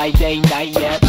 Friday night yet.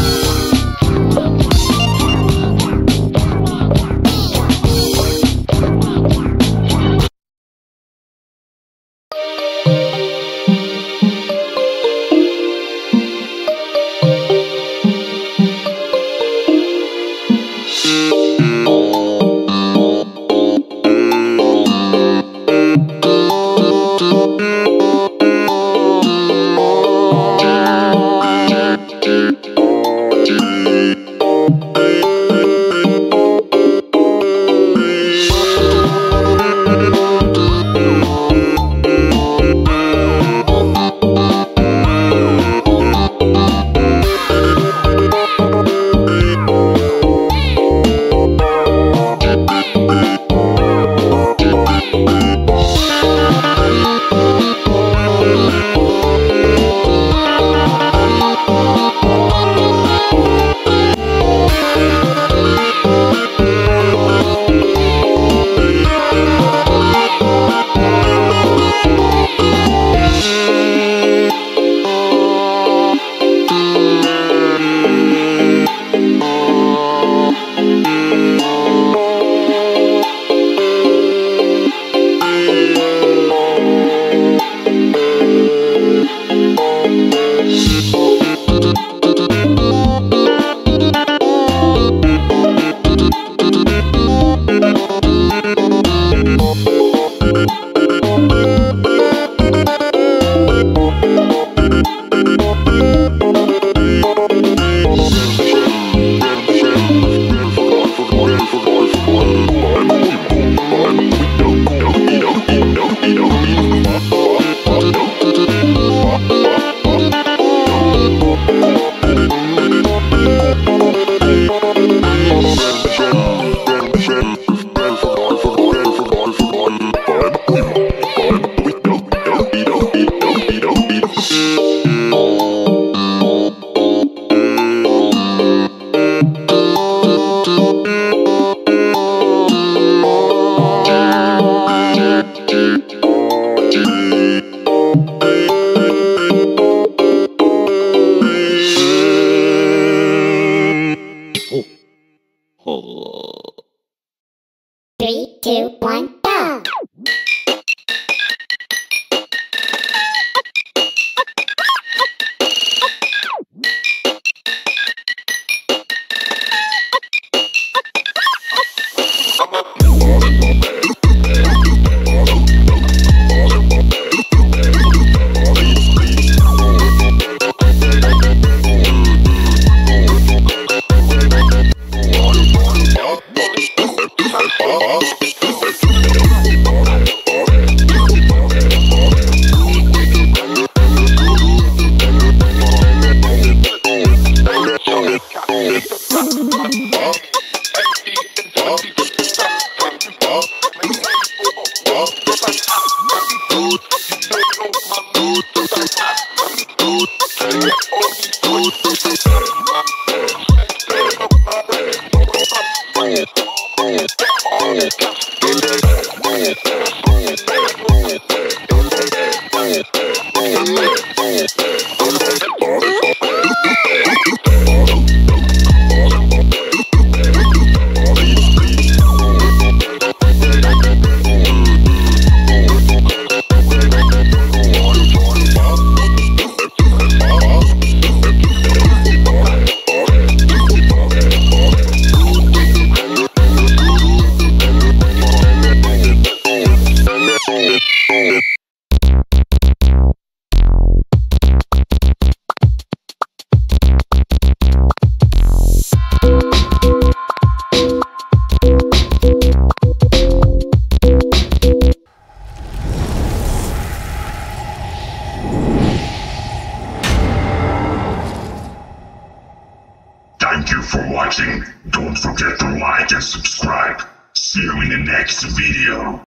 Don't forget to like and subscribe. See you in the next video.